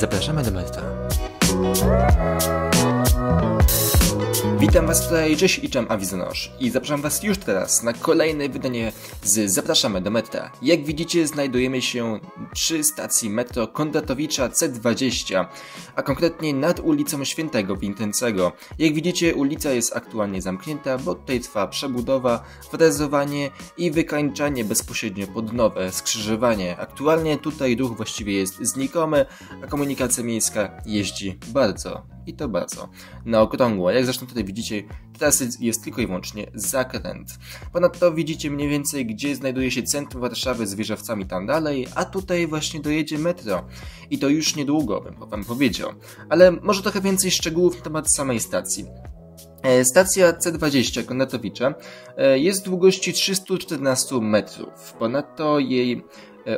zapraszamy do metra. Witam Was tutaj, cześć i czem awizonosz i zapraszam Was już teraz na kolejne wydanie z Zapraszamy do Metra. Jak widzicie, znajdujemy się przy stacji metro Kondratowicza C20, a konkretnie nad ulicą Świętego Wincencego. Jak widzicie, ulica jest aktualnie zamknięta, bo tutaj trwa przebudowa, frezowanie i wykańczanie bezpośrednio pod nowe skrzyżowanie. Aktualnie tutaj ruch właściwie jest znikomy, a komunikacja miejska jeździ bardzo. I to bardzo na okrągło. Jak zresztą tutaj widzicie, teraz jest tylko i wyłącznie zakręt. Ponadto widzicie mniej więcej, gdzie znajduje się centrum Warszawy z wieżowcami tam dalej, a tutaj właśnie dojedzie metro. I to już niedługo, bym wam powiedział. Ale może trochę więcej szczegółów na temat samej stacji. Stacja C20 Kondratowicza jest długości 314 metrów. Ponadto jej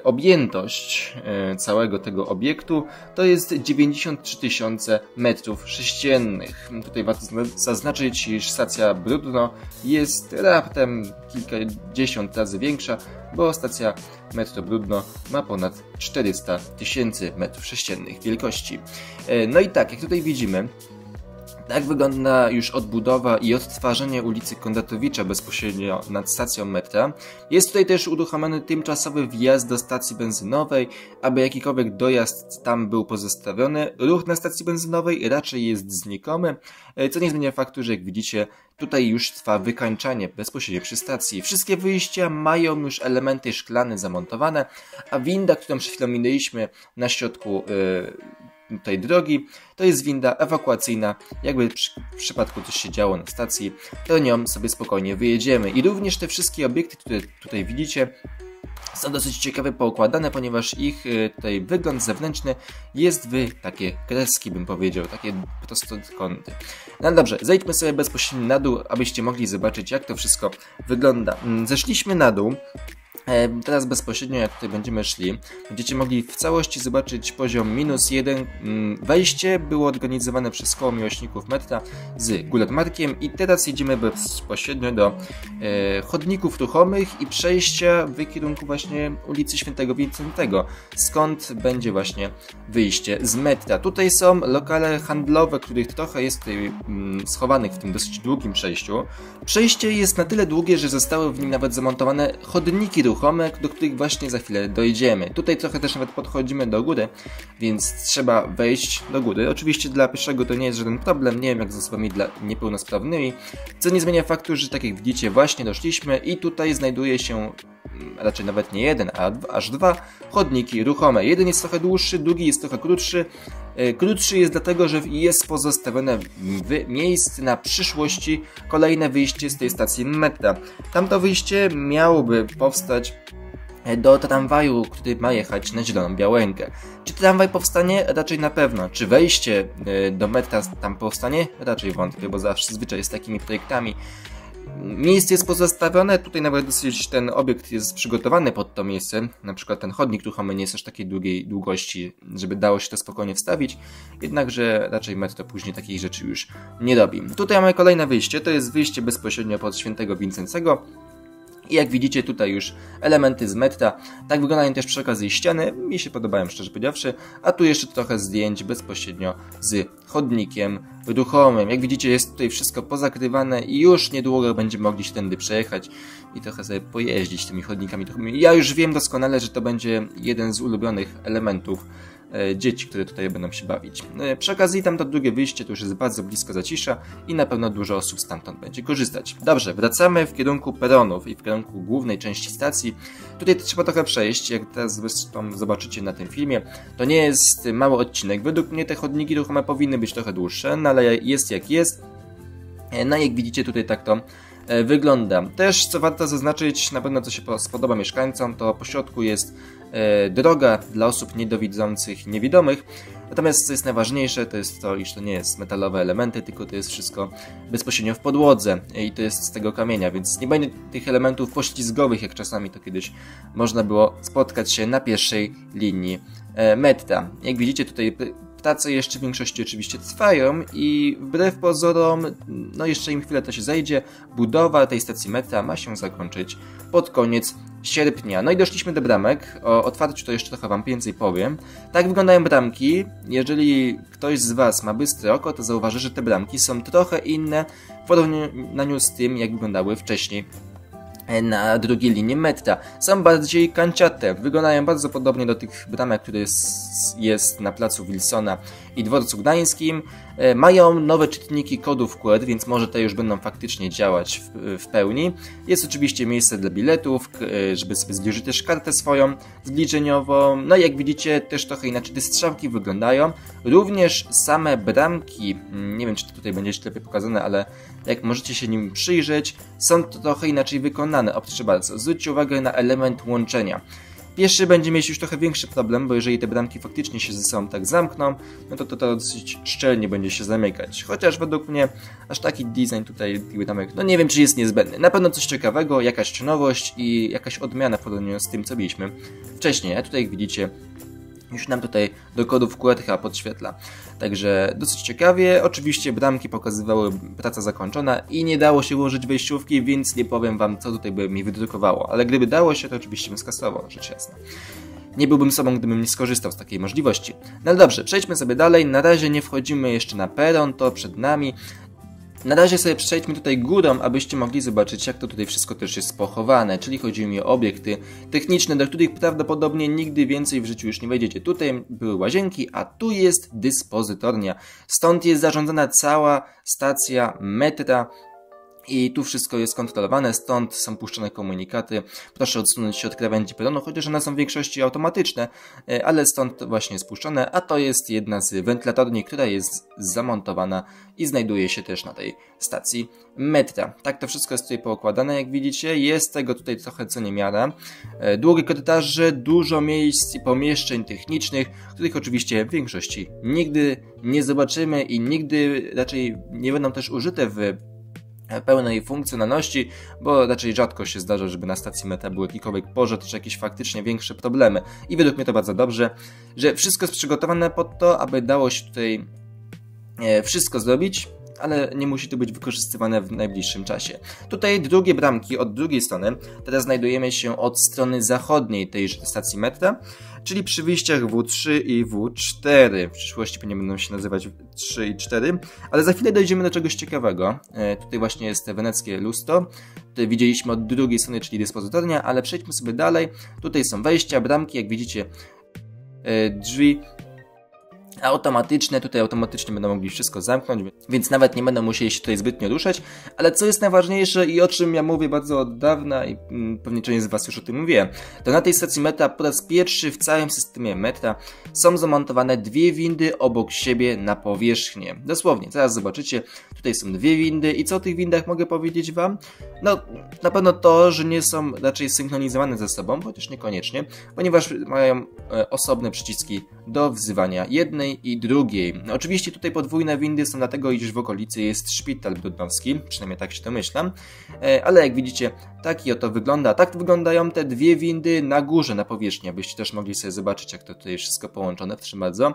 objętość całego tego obiektu to jest 93 000 m3. Tutaj warto zaznaczyć, iż stacja Bródno jest raptem kilkadziesiąt razy większa, bo stacja Metro Bródno ma ponad 400 000 m3 wielkości. No i tak, jak tutaj widzimy, tak wygląda już odbudowa i odtwarzanie ulicy Kondratowicza bezpośrednio nad stacją metra. Jest tutaj też uruchomiony tymczasowy wjazd do stacji benzynowej, aby jakikolwiek dojazd tam był pozostawiony. Ruch na stacji benzynowej raczej jest znikomy, co nie zmienia faktu, że jak widzicie, tutaj już trwa wykańczanie bezpośrednio przy stacji. Wszystkie wyjścia mają już elementy szklane zamontowane, a winda, którą przed chwilą minęliśmy na środku tej drogi, to jest winda ewakuacyjna. Jakby w przypadku coś się działo na stacji, to nią sobie spokojnie wyjedziemy. I również te wszystkie obiekty, które tutaj widzicie, są dosyć ciekawe poukładane, ponieważ ich tutaj wygląd zewnętrzny jest w takie kreski, bym powiedział, takie prostokąty. No dobrze, zejdźmy sobie bezpośrednio na dół, abyście mogli zobaczyć, jak to wszystko wygląda. Zeszliśmy na dół. Teraz bezpośrednio, jak tutaj będziemy szli, będziecie mogli w całości zobaczyć poziom -1. Wejście było organizowane przez Koło Miłośników Metra z Guledmatkiem i teraz jedziemy bezpośrednio do chodników ruchomych i przejścia w kierunku właśnie ulicy Świętego Wincentego, skąd będzie właśnie wyjście z metra. Tutaj są lokale handlowe, których trochę jest tutaj schowanych w tym dosyć długim przejściu. Przejście jest na tyle długie, że zostały w nim nawet zamontowane chodniki ruchome, do których właśnie za chwilę dojdziemy. Tutaj trochę też nawet podchodzimy do góry, więc trzeba wejść do góry. Oczywiście dla pieszego to nie jest żaden problem, nie wiem jak z osobami dla niepełnosprawnymi, co nie zmienia faktu, że tak jak widzicie właśnie doszliśmy i tutaj znajduje się raczej nawet nie jeden, a aż dwa chodniki ruchome. Jeden jest trochę dłuższy, drugi jest trochę krótszy. Krótszy jest dlatego, że jest pozostawione miejsce na przyszłości kolejne wyjście z tej stacji metra. Tamto wyjście miałoby powstać do tramwaju, który ma jechać na Zieloną Białękę. Czy tramwaj powstanie? Raczej na pewno. Czy wejście do metra tam powstanie? Raczej wątpię, bo zawsze zwyczaj jest takimi projektami. Miejsce jest pozostawione, tutaj nawet dosyć ten obiekt jest przygotowany pod to miejsce, na przykład ten chodnik ruchomy nie jest aż takiej długiej długości, żeby dało się to spokojnie wstawić, jednakże raczej metro później takich rzeczy już nie robi. Tutaj mamy kolejne wyjście, to jest wyjście bezpośrednio pod Świętego Wincencego. I jak widzicie tutaj już elementy z metra, tak wyglądają też przy okazji ściany, mi się podobają szczerze powiedziawszy, a tu jeszcze trochę zdjęć bezpośrednio z chodnikiem ruchomym. Jak widzicie jest tutaj wszystko pozakrywane i już niedługo będziemy mogli się tędy przejechać i trochę sobie pojeździć tymi chodnikami. Ja już wiem doskonale, że to będzie jeden z ulubionych elementów dzieci, które tutaj będą się bawić. Przy okazji tamto drugie wyjście to już jest bardzo blisko Zacisza i na pewno dużo osób stamtąd będzie korzystać. Dobrze, wracamy w kierunku peronów i w kierunku głównej części stacji. Tutaj trzeba trochę przejść, jak teraz zresztą zobaczycie na tym filmie. To nie jest mały odcinek. Według mnie te chodniki ruchome powinny być trochę dłuższe, no ale jest jak jest. No jak widzicie tutaj tak to wygląda. Też co warto zaznaczyć, na pewno co się spodoba mieszkańcom, to po środku jest droga dla osób niedowidzących, niewidomych. Natomiast co jest najważniejsze, to jest to, iż to nie jest metalowe elementy, tylko to jest wszystko bezpośrednio w podłodze i to jest z tego kamienia, więc nie będzie tych elementów poślizgowych, jak czasami to kiedyś można było spotkać się na pierwszej linii metra. Jak widzicie tutaj Prace jeszcze w większości oczywiście trwają i wbrew pozorom, no jeszcze im chwilę to się zejdzie, budowa tej stacji metra ma się zakończyć pod koniec sierpnia. No i doszliśmy do bramek. O otwarciu to jeszcze trochę wam więcej powiem. Tak wyglądają bramki. Jeżeli ktoś z was ma bystre oko, to zauważy, że te bramki są trochę inne w porównaniu z tym, jak wyglądały wcześniej na drugiej linii metra. Są bardziej kanciate, wyglądają bardzo podobnie do tych bramek, które jest na placu Wilsona i Dworcu Gdańskim. Mają nowe czytniki kodów QR, więc może te już będą faktycznie działać w pełni. Jest oczywiście miejsce dla biletów, żeby sobie zbliżyć też kartę swoją zbliczeniową. No i jak widzicie, też trochę inaczej te strzałki wyglądają. Również same bramki, nie wiem, czy to tutaj będzie lepiej pokazane, ale jak możecie się nim przyjrzeć, są trochę inaczej wykonane. Oprócz bardzo, zwróćcie uwagę na element łączenia. Pieszy będzie mieć już trochę większy problem, bo jeżeli te bramki faktycznie się ze sobą tak zamkną, no to dosyć szczelnie będzie się zamykać. Chociaż według mnie aż taki design tutaj tych bramek, no nie wiem, czy jest niezbędny. Na pewno coś ciekawego, jakaś nowość i jakaś odmiana w porównaniu z tym, co mieliśmy wcześniej. A tutaj jak widzicie, już nam tutaj do kodów QR chyba podświetla. Także dosyć ciekawie. Oczywiście bramki pokazywały praca zakończona i nie dało się ułożyć wejściówki, więc nie powiem wam, co tutaj by mi wydrukowało. Ale gdyby dało się, to oczywiście bym skasował, rzecz jasna. Nie byłbym sobą, gdybym nie skorzystał z takiej możliwości. No dobrze, przejdźmy sobie dalej. Na razie nie wchodzimy jeszcze na peron, to przed nami. Na razie sobie przejdźmy tutaj górą, abyście mogli zobaczyć, jak to tutaj wszystko też jest pochowane, czyli chodzi mi o obiekty techniczne, do których prawdopodobnie nigdy więcej w życiu już nie wejdziecie. Tutaj były łazienki, a tu jest dyspozytornia. Stąd jest zarządzana cała stacja metra i tu wszystko jest kontrolowane, stąd są puszczone komunikaty. Proszę odsunąć się od krawędzi peronu, chociaż one są w większości automatyczne, ale stąd właśnie jest puszczone, a to jest jedna z wentylatorni, która jest zamontowana i znajduje się też na tej stacji metra. Tak to wszystko jest tutaj poukładane, jak widzicie. Jest tego tutaj trochę co niemiara. Długie korytarze, dużo miejsc i pomieszczeń technicznych, których oczywiście w większości nigdy nie zobaczymy i nigdy raczej nie będą też użyte w pełnej funkcjonalności, bo raczej rzadko się zdarza, żeby na stacji metra był jakikolwiek pożar, czy jakieś faktycznie większe problemy. I według mnie to bardzo dobrze, że wszystko jest przygotowane pod to, aby dało się tutaj wszystko zrobić, ale nie musi to być wykorzystywane w najbliższym czasie. Tutaj drugie bramki od drugiej strony. Teraz znajdujemy się od strony zachodniej tej stacji metra, czyli przy wyjściach W3 i W4. W przyszłości pewnie będą się nazywać 3 i 4, ale za chwilę dojdziemy do czegoś ciekawego. Tutaj właśnie jest te weneckie lustro. Tutaj widzieliśmy od drugiej strony, czyli dyspozytornia, ale przejdźmy sobie dalej. Tutaj są wejścia, bramki, jak widzicie, drzwi automatyczne, tutaj automatycznie będą mogli wszystko zamknąć, więc nawet nie będą musieli się tutaj zbytnio ruszać, ale co jest najważniejsze i o czym ja mówię bardzo od dawna i pewnie część z was już o tym mówię, to na tej stacji metra po raz pierwszy w całym systemie metra są zamontowane dwie windy obok siebie na powierzchnię. Dosłownie, zaraz zobaczycie, tutaj są dwie windy i co o tych windach mogę powiedzieć wam? No, na pewno to, że nie są raczej synchronizowane ze sobą, chociaż niekoniecznie, ponieważ mają osobne przyciski do wzywania jednej i drugiej. Oczywiście tutaj podwójne windy są dlatego, iż w okolicy jest Szpital Bródnowski, przynajmniej tak się domyślam, ale jak widzicie, taki oto wygląda. Tak wyglądają te dwie windy na górze, na powierzchni, abyście też mogli sobie zobaczyć, jak to tutaj wszystko połączone, proszę bardzo.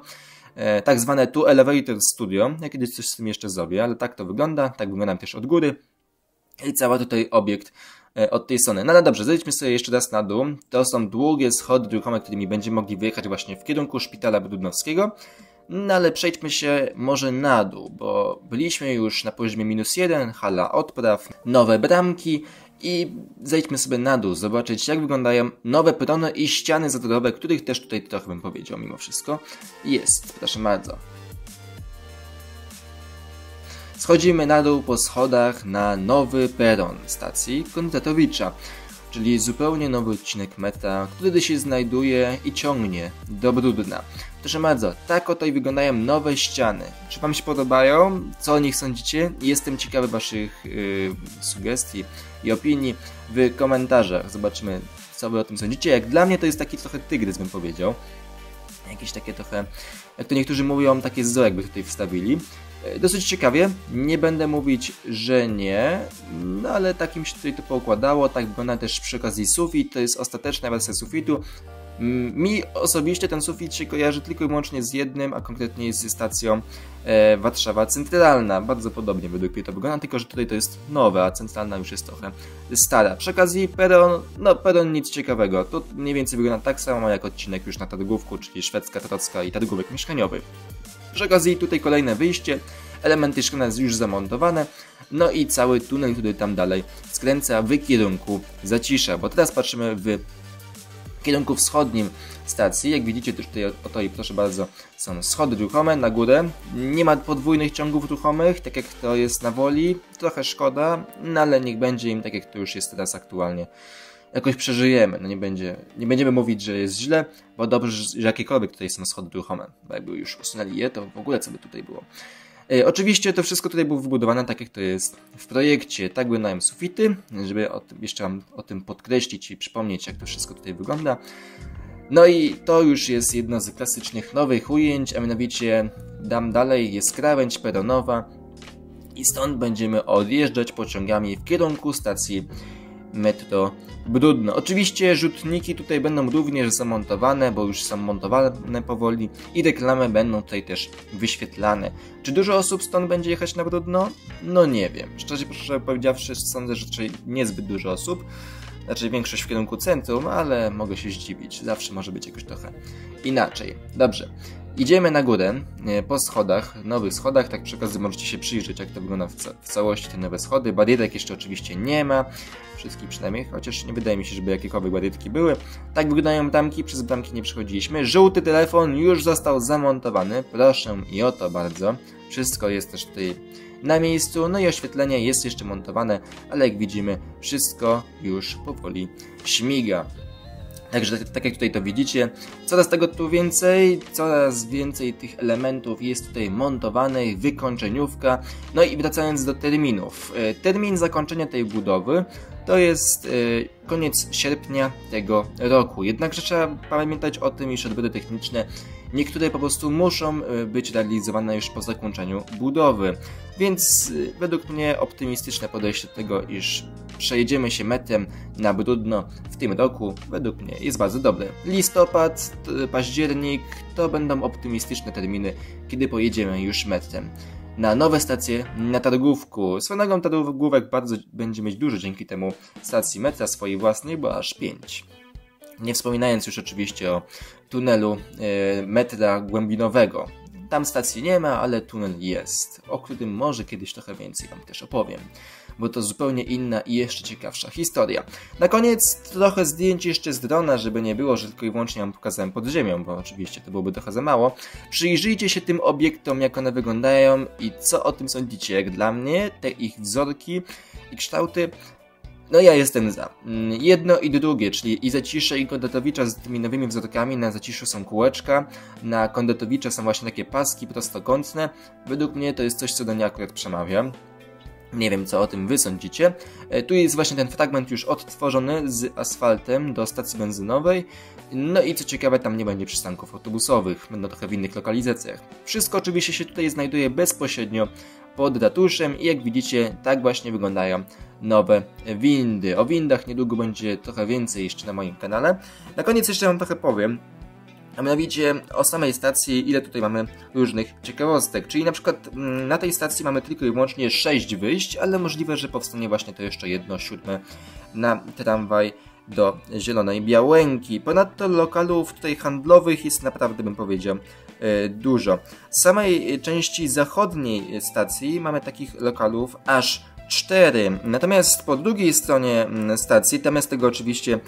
Tak zwane tu Elevator Studio, ja kiedyś coś z tym jeszcze zrobię, ale tak to wygląda, tak wyglądam też od góry i cały tutaj obiekt od tej strony. No dobrze, zejdźmy sobie jeszcze raz na dół. To są długie schody ruchome, którymi będziemy mogli wyjechać właśnie w kierunku Szpitala Bródnowskiego. No ale przejdźmy się może na dół, bo byliśmy już na poziomie -1, hala odpraw, nowe bramki i zejdźmy sobie na dół, zobaczyć, jak wyglądają nowe perony i ściany zatorowe, których też tutaj trochę bym powiedział mimo wszystko. Jest, proszę bardzo. Schodzimy na dół po schodach na nowy peron stacji Kondratowicza, czyli zupełnie nowy odcinek metra, który się znajduje i ciągnie do Bródna. Proszę bardzo, tak oto wyglądają nowe ściany. Czy wam się podobają? Co o nich sądzicie? Jestem ciekawy waszych sugestii i opinii w komentarzach. Zobaczymy, co wy o tym sądzicie. Jak dla mnie to jest taki trochę tygrys, bym powiedział. Jakieś takie trochę, jak to niektórzy mówią, takie zoo jakby tutaj wstawili. Dosyć ciekawie, nie będę mówić, że nie, no ale tak mi się tutaj to poukładało, tak wygląda też przy okazji sufit, to jest ostateczna wersja sufitu, Mi osobiście ten sufit się kojarzy tylko i wyłącznie z jednym, a konkretnie ze stacją Warszawa Centralna. Bardzo podobnie według mnie to wygląda, tylko że tutaj to jest nowe, a Centralna już jest trochę stara. Przy okazji peron, no peron nic ciekawego. To mniej więcej wygląda tak samo jak odcinek już na Targówku, czyli Szwedzka, Targówka i Targówek Mieszkaniowy. Przy okazji tutaj kolejne wyjście, elementy szklane już zamontowane, no i cały tunel, który tam dalej skręca w kierunku Zacisza, bo teraz patrzymy w kierunku wschodnim stacji. Jak widzicie też tutaj, oto i proszę bardzo, są schody ruchome na górę. Nie ma podwójnych ciągów ruchomych, tak jak to jest na Woli. Trochę szkoda, no ale niech będzie im tak jak to już jest teraz aktualnie. Jakoś przeżyjemy, no nie będziemy mówić, że jest źle, bo dobrze, że jakiekolwiek tutaj są schody ruchome. Bo jakby już usunęli je, to w ogóle co by tutaj było. Oczywiście to wszystko tutaj było wybudowane tak jak to jest w projekcie. Tak wyglądają sufity, żeby jeszcze wam o tym podkreślić i przypomnieć, jak to wszystko tutaj wygląda. No i to już jest jedno z klasycznych nowych ujęć, a mianowicie dam dalej, jest krawędź peronowa i stąd będziemy odjeżdżać pociągami w kierunku stacji Metro Bródno. Oczywiście rzutniki tutaj będą również zamontowane, bo już są montowane powoli i reklamy będą tutaj też wyświetlane. Czy dużo osób stąd będzie jechać na Bródno? No nie wiem. Szczerze powiedziawszy, sądzę, że raczej niezbyt dużo osób. Znaczy większość w kierunku centrum, ale mogę się zdziwić. Zawsze może być jakoś trochę inaczej. Dobrze. Idziemy na górę po schodach, nowych schodach, tak przy okazji możecie się przyjrzeć, jak to wygląda w całości, te nowe schody. Barierek jeszcze oczywiście nie ma, wszystkich przynajmniej, chociaż nie wydaje mi się, żeby jakiekolwiek barierki były. Tak wyglądają bramki, przez bramki nie przechodziliśmy. Żółty telefon już został zamontowany, proszę i o to bardzo. Wszystko jest też tutaj na miejscu, no i oświetlenie jest jeszcze montowane, ale jak widzimy, wszystko już powoli śmiga. Także tak jak tutaj to widzicie, coraz tego tu więcej, coraz więcej tych elementów jest tutaj montowanych, wykończeniówka. No i wracając do terminów. Termin zakończenia tej budowy to jest koniec sierpnia tego roku. Jednakże trzeba pamiętać o tym, iż odbyty techniczne niektóre po prostu muszą być realizowane już po zakończeniu budowy. Więc według mnie optymistyczne podejście do tego, iż przejedziemy się metrem na Bródno w tym roku, według mnie jest bardzo dobre. Listopad, październik to będą optymistyczne terminy, kiedy pojedziemy już metrem na nowe stacje na Targówku. Swoją drogą Targówek bardzo będzie mieć dużo dzięki temu stacji metra swojej własnej, bo aż 5. Nie wspominając już oczywiście o tunelu metra głębinowego. Tam stacji nie ma, ale tunel jest, o którym może kiedyś trochę więcej wam też opowiem, bo to zupełnie inna i jeszcze ciekawsza historia. Na koniec trochę zdjęć jeszcze z drona, żeby nie było, że tylko i wyłącznie wam pokazałem pod ziemią, bo oczywiście to byłoby trochę za mało. Przyjrzyjcie się tym obiektom, jak one wyglądają i co o tym sądzicie. Jak dla mnie, te ich wzorki i kształty, no ja jestem za. Jedno i drugie, czyli i Zacisze, i Kondratowicza z tymi nowymi wzorkami. Na Zaciszu są kółeczka, na Kondratowicza są właśnie takie paski prostokątne. Według mnie to jest coś, co do mnie akurat przemawia. Nie wiem, co o tym wy sądzicie. Tu jest właśnie ten fragment już odtworzony z asfaltem do stacji benzynowej. No i co ciekawe, tam nie będzie przystanków autobusowych. Będą trochę w innych lokalizacjach. Wszystko oczywiście się tutaj znajduje bezpośrednio pod ratuszem i jak widzicie, tak właśnie wyglądają nowe windy. O windach niedługo będzie trochę więcej jeszcze na moim kanale. Na koniec jeszcze wam trochę powiem, a mianowicie o samej stacji, ile tutaj mamy różnych ciekawostek. Czyli na przykład na tej stacji mamy tylko i wyłącznie 6 wyjść, ale możliwe, że powstanie właśnie to jeszcze jedno 7 na tramwaj do Zielonej Białęki. Ponadto lokalów tutaj handlowych jest naprawdę, bym powiedział, dużo. Z samej części zachodniej stacji mamy takich lokalów aż 4. Natomiast po drugiej stronie stacji, tam jest tego oczywiście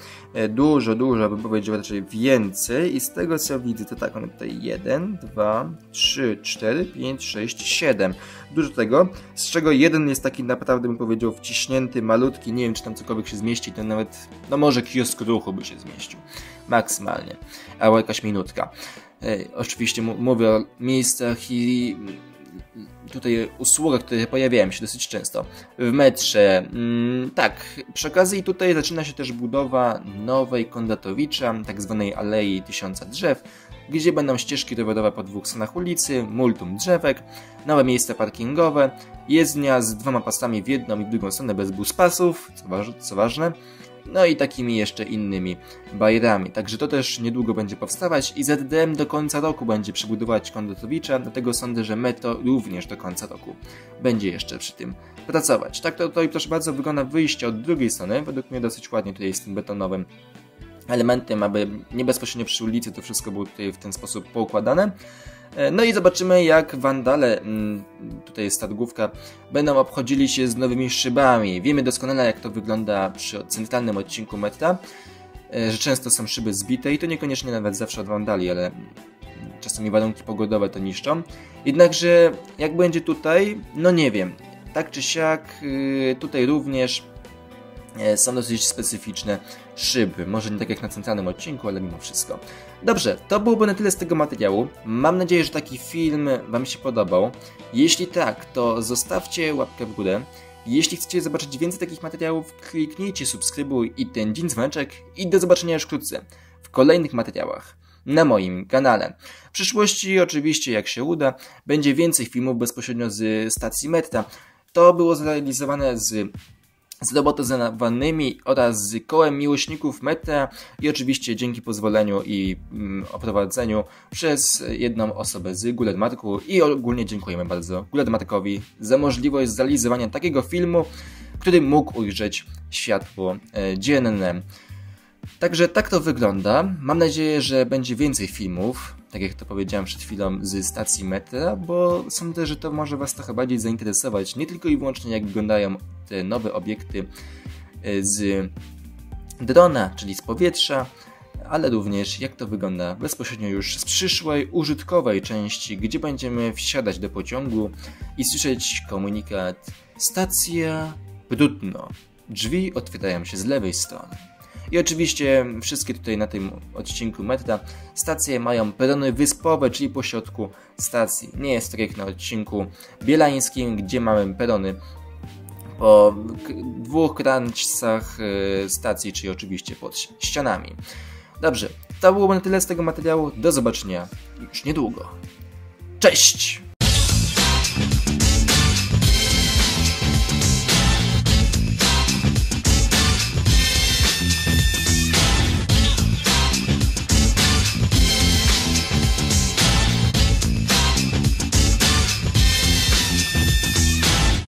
dużo, bym powiedział raczej więcej. I z tego co widzę, to tak, mamy tutaj 1, 2, 3, 4, 5, 6, 7. Dużo tego, z czego jeden jest taki naprawdę, bym powiedział, wciśnięty, malutki. Nie wiem, czy tam cokolwiek się zmieści, to nawet, no może kiosk ruchu by się zmieścił. Maksymalnie. Albo jakaś minutka. Oczywiście mówię o miejscach i tutaj usługach, które pojawiają się dosyć często w metrze. Tak, przy okazji tutaj zaczyna się też budowa nowej Kondratowicza, tak zwanej Alei Tysiąca Drzew, gdzie będą ścieżki rowerowe po dwóch stronach ulicy, multum drzewek, nowe miejsca parkingowe, jezdnia z 2 pasami w jedną i w drugą stronę bez buspasów, co ważne, no i takimi jeszcze innymi bajerami. Także to też niedługo będzie powstawać i ZDM do końca roku będzie przebudować Kondratowicza, dlatego sądzę, że Metro również do końca roku będzie jeszcze przy tym pracować. Tak to tutaj, proszę bardzo, wygląda wyjście od drugiej strony. Według mnie dosyć ładnie tutaj z tym betonowym elementem, aby nie bezpośrednio przy ulicy to wszystko było tutaj w ten sposób poukładane. No i zobaczymy, jak wandale, tutaj jest targówka, będą obchodzili się z nowymi szybami. Wiemy doskonale, jak to wygląda przy centralnym odcinku metra, że często są szyby zbite i to niekoniecznie nawet zawsze od wandali, ale czasami warunki pogodowe to niszczą. Jednakże jak będzie tutaj, no nie wiem. Tak czy siak, tutaj również są dosyć specyficzne szyby. Może nie tak jak na centralnym odcinku, ale mimo wszystko. Dobrze, to byłoby na tyle z tego materiału. Mam nadzieję, że taki film Wam się podobał. Jeśli tak, to zostawcie łapkę w górę. Jeśli chcecie zobaczyć więcej takich materiałów, kliknijcie subskrybuj i ten dzwoneczek. I do zobaczenia już wkrótce w kolejnych materiałach na moim kanale. W przyszłości oczywiście, jak się uda, będzie więcej filmów bezpośrednio z stacji metra. To było zrealizowane z robotozawanymi oraz z Kołem Miłośników Metra i oczywiście dzięki pozwoleniu i oprowadzeniu przez jedną osobę z Guledmatku i ogólnie dziękujemy bardzo Guledmatkowi za możliwość zrealizowania takiego filmu, który mógł ujrzeć światło dzienne. Także tak to wygląda. Mam nadzieję, że będzie więcej filmów, tak jak to powiedziałem przed chwilą, z stacji metra, bo sądzę, że to może Was trochę bardziej zainteresować, nie tylko i wyłącznie jak wyglądają te nowe obiekty z drona, czyli z powietrza, ale również jak to wygląda bezpośrednio już z przyszłej, użytkowej części, gdzie będziemy wsiadać do pociągu i słyszeć komunikat stacja Bródno. Drzwi otwierają się z lewej strony. I oczywiście wszystkie tutaj na tym odcinku metra stacje mają perony wyspowe, czyli pośrodku stacji. Nie jest tak jak na odcinku bielańskim, gdzie mamy perony po dwóch krańcach stacji, czyli oczywiście pod ścianami. Dobrze, to byłoby na tyle z tego materiału. Do zobaczenia już niedługo. Cześć!